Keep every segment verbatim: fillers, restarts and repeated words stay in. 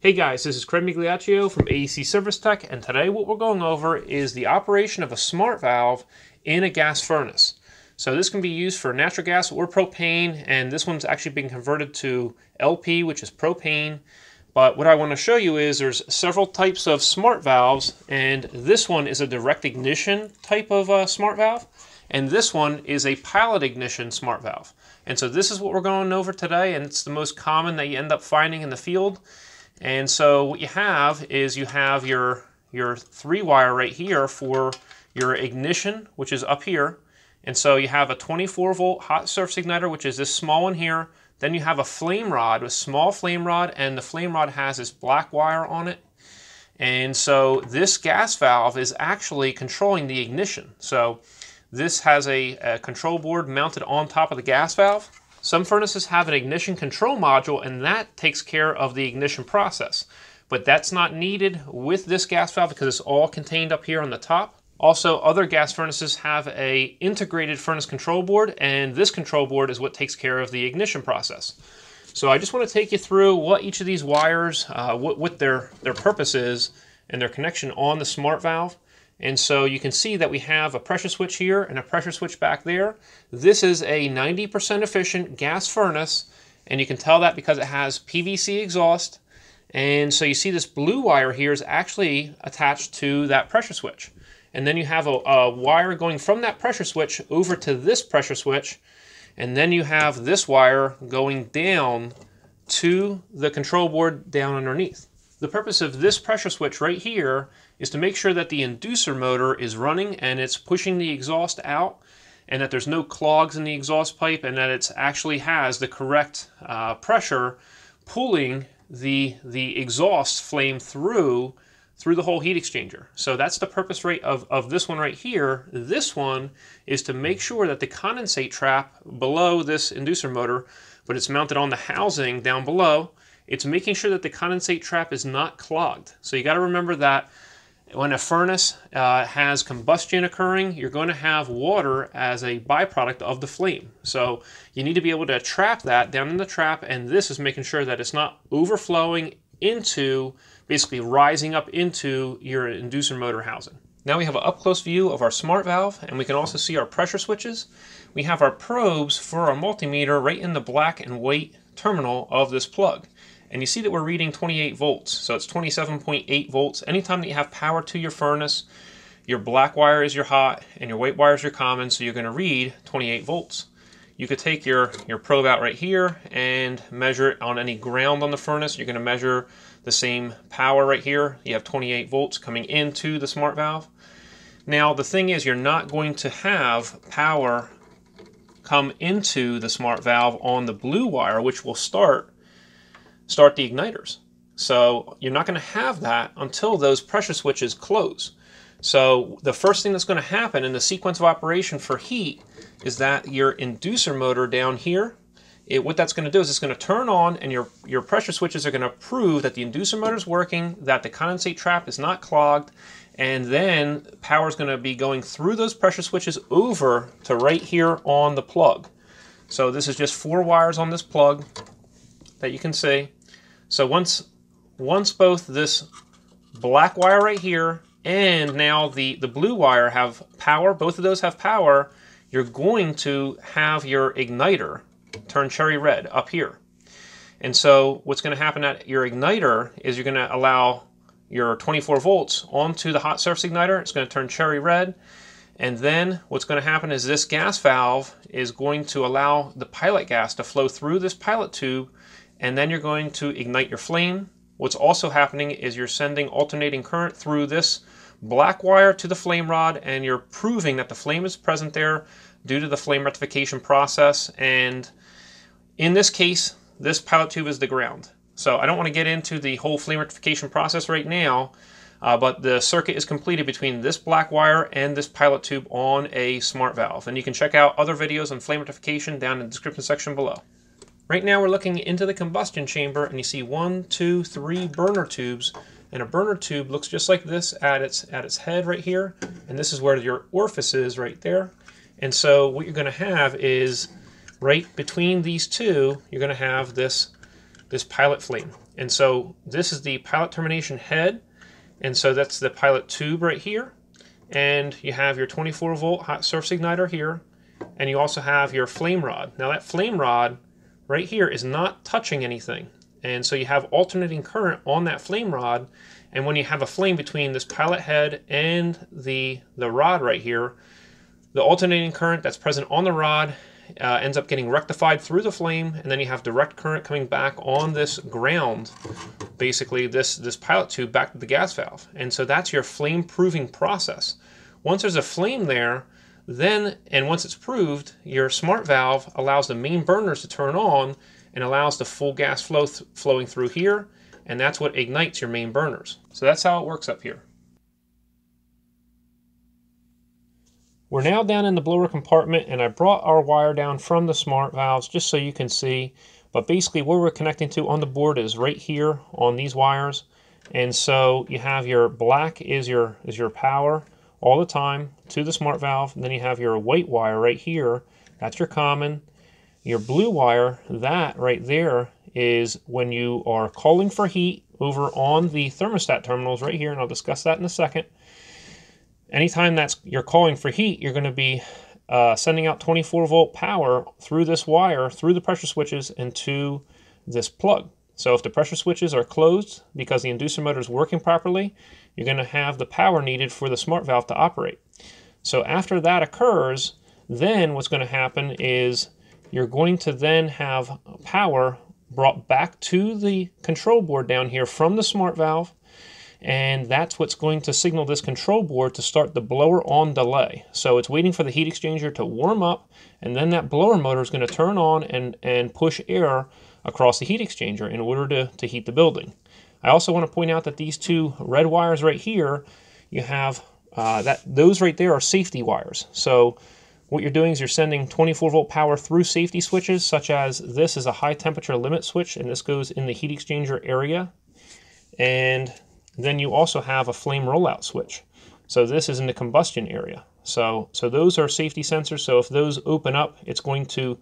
Hey guys, this is Craig Migliaccio from A C Service Tech, and today what we're going over is the operation of a smart valve in a gas furnace. So this can be used for natural gas or propane, and this one's actually been converted to L P, which is propane. But what I want to show you is there's several types of smart valves, and this one is a direct ignition type of uh, smart valve, and this one is a pilot ignition smart valve. And so this is what we're going over today, and it's the most common that you end up finding in the field. And so what you have is you have your, your three wire right here for your ignition, which is up here. And so you have a twenty-four volt hot surface igniter, which is this small one here. Then you have a flame rod, a small flame rod, and the flame rod has this black wire on it. And so this gas valve is actually controlling the ignition. So this has a, a control board mounted on top of the gas valve. Some furnaces have an ignition control module, and that takes care of the ignition process. But that's not needed with this gas valve because it's all contained up here on the top. Also, other gas furnaces have an integrated furnace control board, and this control board is what takes care of the ignition process. So I just want to take you through what each of these wires, uh, what, what their, their purpose is and their connection on the smart valve. And so you can see that we have a pressure switch here and a pressure switch back there. This is a ninety percent efficient gas furnace, and you can tell that because it has P V C exhaust. And so you see this blue wire here is actually attached to that pressure switch. And then you have a, a wire going from that pressure switch over to this pressure switch. And then you have this wire going down to the control board down underneath. The purpose of this pressure switch right here is to make sure that the inducer motor is running and it's pushing the exhaust out, and that there's no clogs in the exhaust pipe, and that it actually has the correct uh, pressure pulling the, the exhaust flame through through the whole heat exchanger. So that's the purpose right of, of this one right here. This one is to make sure that the condensate trap below this inducer motor, but it's mounted on the housing down below, it's making sure that the condensate trap is not clogged. So you got to remember that when a furnace uh, has combustion occurring, you're going to have water as a byproduct of the flame. So you need to be able to trap that down in the trap, and this is making sure that it's not overflowing into, basically rising up into your inducer motor housing. Now we have an up-close view of our smart valve, and we can also see our pressure switches. We have our probes for our multimeter right in the black and white terminal of this plug. And you see that we're reading twenty-eight volts, so it's twenty-seven point eight volts. Anytime that you have power to your furnace, your black wire is your hot and your white wire is your common, so you're going to read twenty-eight volts. You could take your, your probe out right here and measure it on any ground on the furnace. You're going to measure the same power right here. You have twenty-eight volts coming into the smart valve. Now the thing is, you're not going to have power come into the smart valve on the blue wire, which will start start the igniters. So you're not going to have that until those pressure switches close. So the first thing that's going to happen in the sequence of operation for heat is that your inducer motor down here, it, what that's going to do is it's going to turn on, and your, your pressure switches are going to prove that the inducer motor is working, that the condensate trap is not clogged, and then power is going to be going through those pressure switches over to right here on the plug. So this is just four wires on this plug that you can see. So once once both this black wire right here and now the, the blue wire have power, both of those have power, you're going to have your igniter turn cherry red up here. And so what's going to happen at your igniter is you're going to allow your twenty-four volts onto the hot surface igniter. It's going to turn cherry red. And then what's going to happen is this gas valve is going to allow the pilot gas to flow through this pilot tube, and then you're going to ignite your flame. What's also happening is you're sending alternating current through this black wire to the flame rod, and you're proving that the flame is present there due to the flame rectification process. And in this case, this pilot tube is the ground. So I don't want to get into the whole flame rectification process right now, uh, but the circuit is completed between this black wire and this pilot tube on a smart valve. And you can check out other videos on flame rectification down in the description section below. Right now we're looking into the combustion chamber, and you see one, two, three burner tubes, and a burner tube looks just like this at its, at its head right here, and this is where your orifice is right there. And so what you're going to have is right between these two, you're going to have this, this pilot flame. And so this is the pilot termination head, and so that's the pilot tube right here. And you have your twenty-four volt hot surface igniter here, and you also have your flame rod. Now that flame rod right here is not touching anything, and so you have alternating current on that flame rod. And when you have a flame between this pilot head and the the rod right here, the alternating current that's present on the rod Uh, ends up getting rectified through the flame, and then you have direct current coming back on this ground, basically this this pilot tube back to the gas valve. And so that's your flame proving process. Once there's a flame there, then and once it's proved, your smart valve allows the main burners to turn on and allows the full gas flow th flowing through here, and that's what ignites your main burners. So that's how it works up here. We're now down in the blower compartment, and I brought our wire down from the smart valves just so you can see. But basically where we're connecting to on the board is right here on these wires. And so you have your black is your is your power all the time to the smart valve, and then you have your white wire right here, that's your common. Your blue wire, that right there is when you are calling for heat over on the thermostat terminals right here, and I'll discuss that in a second. Anytime that's you're calling for heat, you're going to be uh, sending out twenty-four volt power through this wire, through the pressure switches, and to this plug. So if the pressure switches are closed because the inducer motor is working properly, you're going to have the power needed for the smart valve to operate. So after that occurs, then what's going to happen is you're going to then have power brought back to the control board down here from the smart valve, and that's what's going to signal this control board to start the blower on delay. So it's waiting for the heat exchanger to warm up, and then that blower motor is going to turn on and, and push air across the heat exchanger in order to, to heat the building. I also want to point out that these two red wires right here, you have uh, that those right there are safety wires. So what you're doing is you're sending twenty-four volt power through safety switches, such as this is a high temperature limit switch, and this goes in the heat exchanger area. And then you also have a flame rollout switch. So this is in the combustion area. So, so those are safety sensors. So if those open up, it's going to,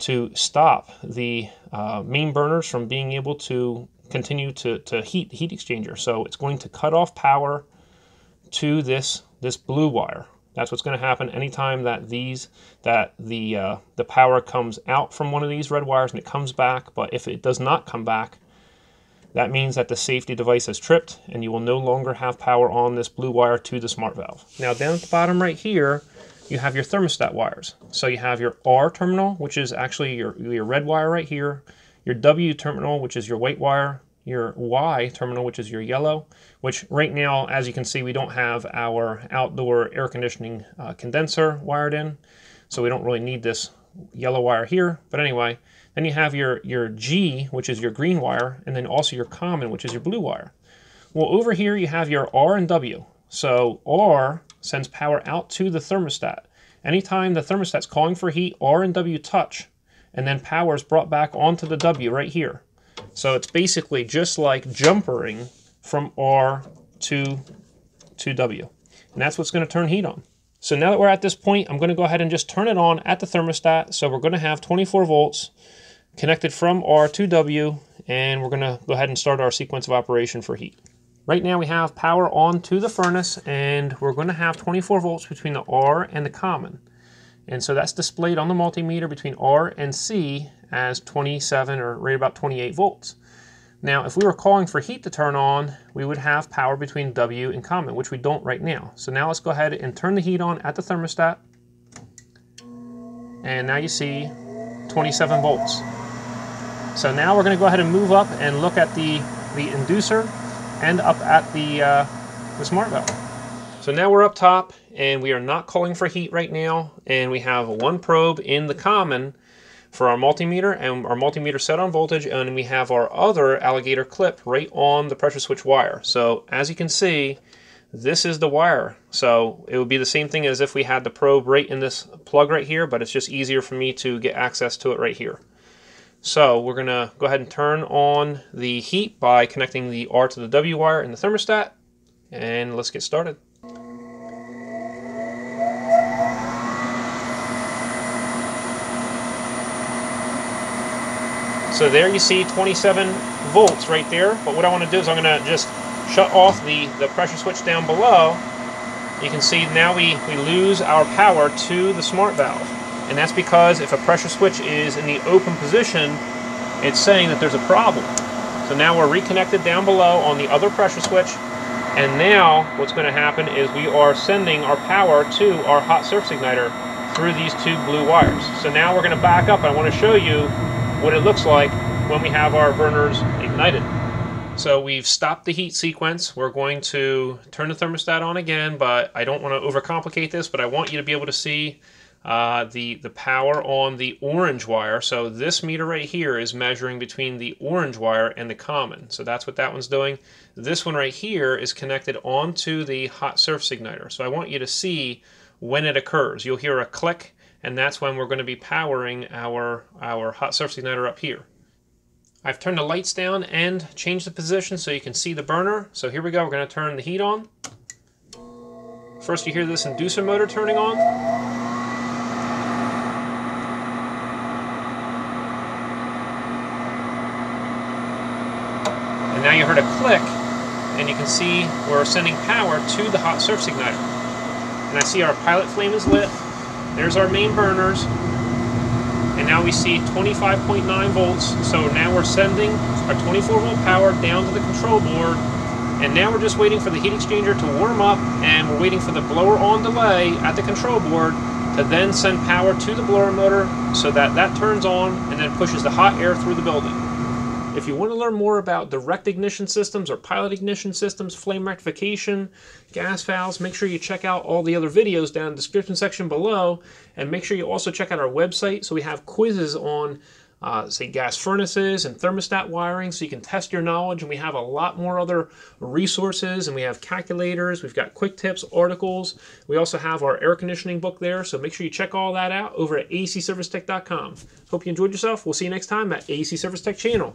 to stop the uh, main burners from being able to continue to, to heat the heat exchanger. So it's going to cut off power to this, this blue wire. That's what's going to happen anytime that these that the, uh, the power comes out from one of these red wires and it comes back. But if it does not come back, that means that the safety device has tripped, and you will no longer have power on this blue wire to the smart valve. Now down at the bottom right here, you have your thermostat wires. So you have your R terminal, which is actually your, your red wire right here, your W terminal, which is your white wire, your Y terminal, which is your yellow, which right now, as you can see, we don't have our outdoor air conditioning uh, condenser wired in, so we don't really need this yellow wire here. But anyway, then you have your, your G, which is your green wire, and then also your common, which is your blue wire. Well, over here you have your R and W. So R sends power out to the thermostat. Anytime the thermostat's calling for heat, R and W touch, and then power is brought back onto the W right here. So it's basically just like jumpering from R to, to W. And that's what's going to turn heat on. So now that we're at this point, I'm going to go ahead and just turn it on at the thermostat. So we're going to have twenty-four volts connected from R to W, and we're going to go ahead and start our sequence of operation for heat. Right now we have power on to the furnace, and we're going to have twenty-four volts between the R and the common. And so that's displayed on the multimeter between R and C as twenty-seven or right about twenty-eight volts. Now, if we were calling for heat to turn on, we would have power between W and common, which we don't right now. So now let's go ahead and turn the heat on at the thermostat. And now you see twenty-seven volts. So now we're going to go ahead and move up and look at the, the inducer and up at the, uh, the smart valve. So now we're up top, and we are not calling for heat right now. And we have one probe in the common for our multimeter, and our multimeter set on voltage, and we have our other alligator clip right on the pressure switch wire. So as you can see, this is the wire. So it would be the same thing as if we had the probe right in this plug right here, but it's just easier for me to get access to it right here. So we're gonna go ahead and turn on the heat by connecting the R to the W wire in the thermostat, and let's get started. So there you see twenty-seven volts right there. But what I want to do is I'm going to just shut off the, the pressure switch down below. You can see now we, we lose our power to the smart valve. And that's because if a pressure switch is in the open position, it's saying that there's a problem. So now we're reconnected down below on the other pressure switch. And now what's going to happen is we are sending our power to our hot surface igniter through these two blue wires. So now we're going to back up, and I want to show you what it looks like when we have our burners ignited. So we've stopped the heat sequence. We're going to turn the thermostat on again, but I don't want to overcomplicate this, but I want you to be able to see Uh, the, the power on the orange wire. So this meter right here is measuring between the orange wire and the common. So that's what that one's doing. This one right here is connected onto the hot surface igniter. So I want you to see when it occurs. You'll hear a click, and that's when we're going to be powering our, our hot surface igniter up here. I've turned the lights down and changed the position so you can see the burner. So here we go. We're going to turn the heat on. First you hear this inducer motor turning on. Now you heard a click, and you can see we're sending power to the hot surface igniter. And I see our pilot flame is lit. There's our main burners. And now we see twenty-five point nine volts. So now we're sending our twenty-four volt power down to the control board. And now we're just waiting for the heat exchanger to warm up, and we're waiting for the blower on delay at the control board to then send power to the blower motor so that that turns on and then pushes the hot air through the building. If you want to learn more about direct ignition systems or pilot ignition systems, flame rectification, gas valves, make sure you check out all the other videos down in the description section below. And make sure you also check out our website. So we have quizzes on, uh, say, gas furnaces and thermostat wiring, so you can test your knowledge. And we have a lot more other resources, and we have calculators. We've got quick tips, articles. We also have our air conditioning book there. So make sure you check all that out over at A C Service Tech dot com. Hope you enjoyed yourself. We'll see you next time at A C Service Tech channel.